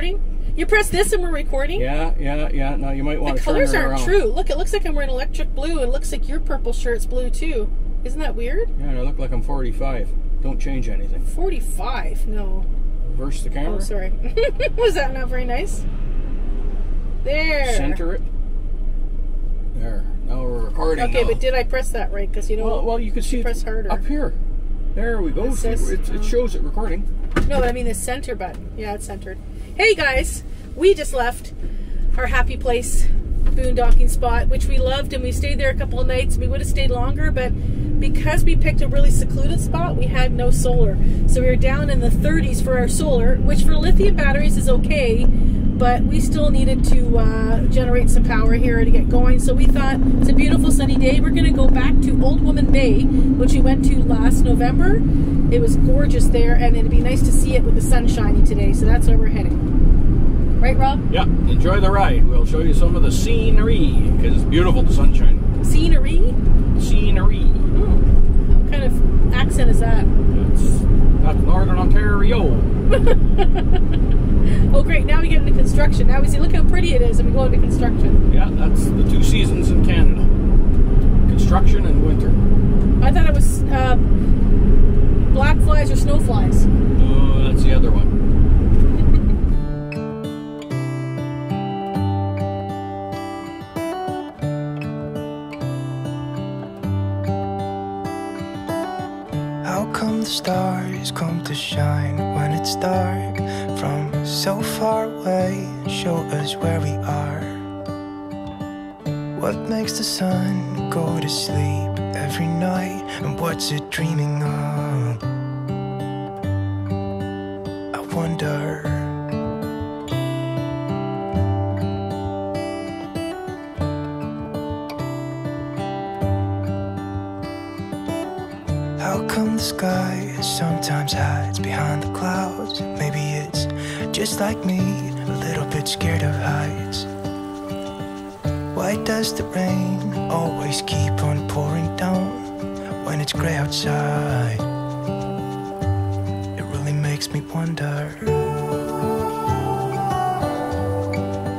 recording? You press this and we're recording? Yeah, yeah, yeah. No, you might want to turn it around. The colors aren't true. Look, it looks like I'm wearing electric blue. It looks like your purple shirt's blue too. Isn't that weird? Yeah, and I look like I'm 45. Don't change anything. 45? No. Reverse the camera. Oh, sorry. Was that not very nice? There. Center it. There. Now we're recording. Okay, but did I press that right? Because you know what? Well, you can see press harder. Up here. There we go. It says, it shows it recording. No, I mean the center button. Yeah, it's centered. Hey guys, we just left our happy place, boondocking spot, which we loved, and we stayed there a couple of nights. We would have stayed longer, but because we picked a really secluded spot, we had no solar. So we were down in the 30s for our solar, which for lithium batteries is okay, but we still needed to generate some power here to get going. So we thought, it's a beautiful sunny day. We're gonna go back to Old Woman Bay, which we went to last November. It was gorgeous there, and it'd be nice to see it with the sun shining today. So that's where we're heading. Right, Rob? Yeah, enjoy the ride. We'll show you some of the scenery, because it's beautiful, the sunshine. Scenery? Scenery. What kind of accent is that? That's Northern Ontario. Oh great, now we get into construction. Now we see, look how pretty it is, and we go into construction. Yeah, that's the two seasons in Canada. Construction and winter. I thought it was black flies or snow flies. Oh, that's the other one. How come the stars come to shine when it's dark from so far away, and show us where we are? What makes the sun go to sleep every night, and what's it dreaming of? I wonder. How come the sky sometimes hides behind the clouds? Maybe it's just like me, a little bit scared of heights. Why does the rain always keep on pouring down when it's gray outside? It really makes me wonder.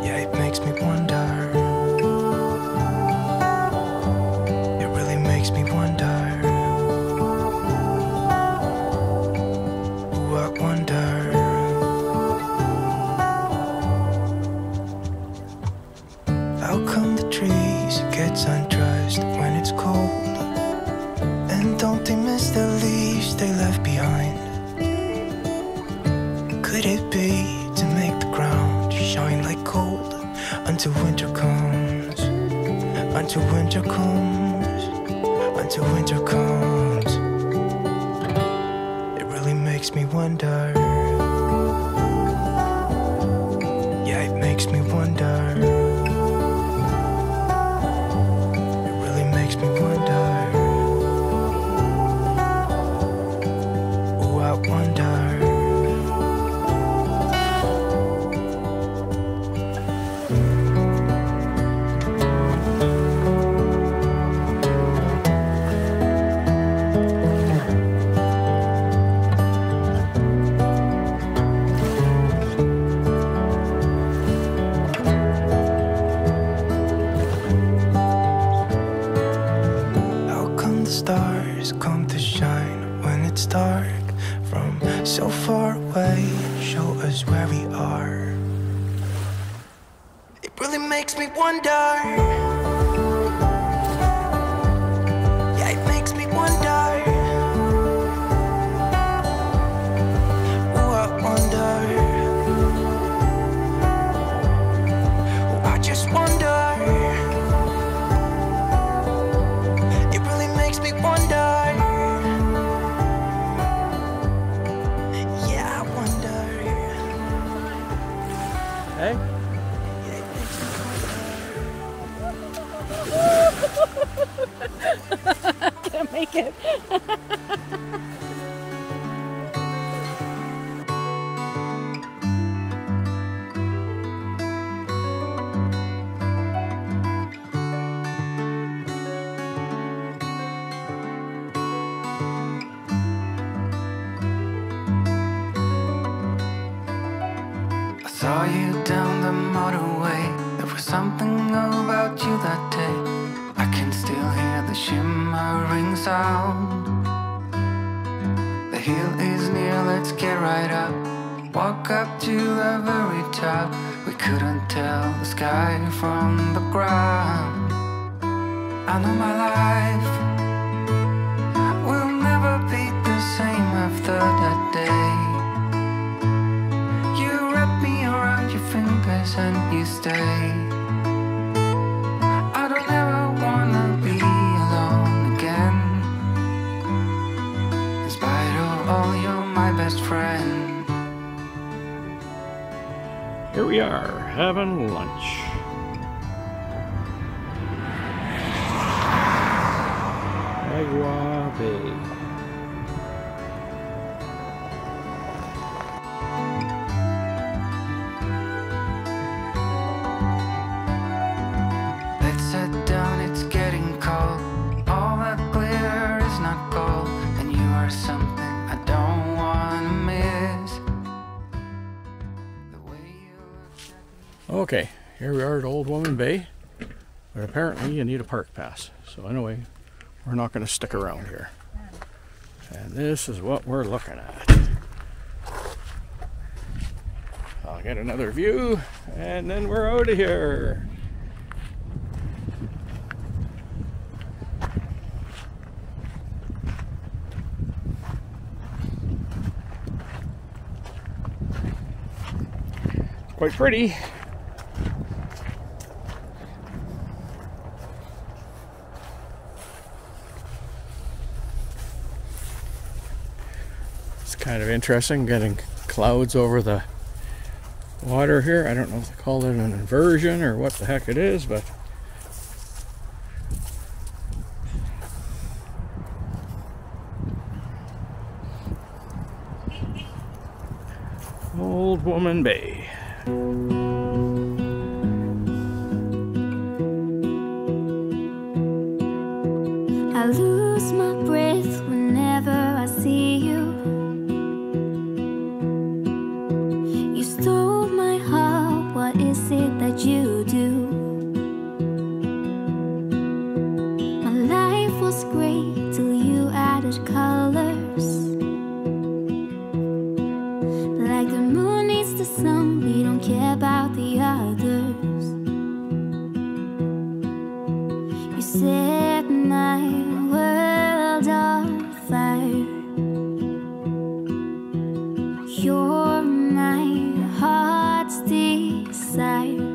Yeah, it makes me wonder. It really makes me wonder. Ooh, I wonder. Untrussed when it's cold, and don't they miss the leaves they left behind? Could it be to make the ground shine like gold until winter comes, until winter comes, until winter comes? It really makes me wonder. Yeah, it makes me wonder. Stars come to shine when it's dark from so far away, show us where we are. It really makes me wonder. I can't make it. I saw you down the motorway. There was something about you that day. I can still hear the shimmering sound. The hill is near, let's get right up. Walk up to the very top. We couldn't tell the sky from the ground. I know my life will never be the same after that day. You wrap me around your fingers and you stay. I don't ever wanna be alone again. In spite of all, you're my best friend. Here we are, having lunch. Old Woman Bay. Let's sit down, it's getting cold. All that glitter is not gold, and you are something I don't want to miss. The way you look. Okay, here we are at Old Woman Bay, but apparently you need a park pass. So anyway, we're not going to stick around here. And this is what we're looking at. I'll get another view and then we're out of here. It's quite pretty. Kind of interesting, getting clouds over the water here. I don't know if they call it an inversion or what the heck it is, but Old Woman Bay. I lose my breath whenever I see you. You do. My life was great till you added colors. Like the moon needs the sun, we don't care about the others. You set my world on fire. You're my heart's desire.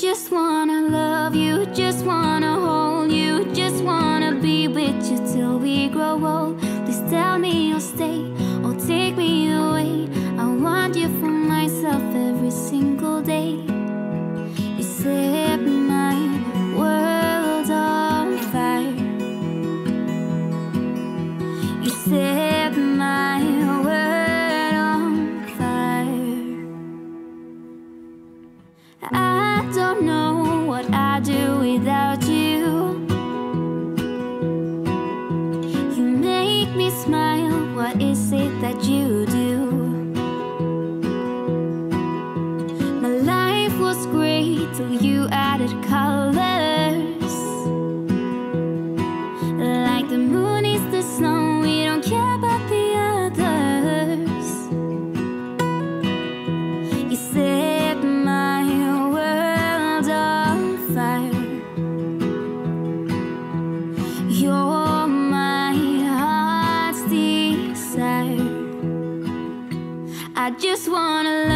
Just wanna love you, just wanna hold you, just wanna be with you till we grow old. Please tell me you'll stay or take me away. I want you for myself every single day. You set my world on fire. You set my world on fire. I don't know what I do without you. You make me smile, what is it that you do? My life was great till you added colors. Like the moon is the snow, we don't care about the others. You say you're my heart's desire. I just wanna love you.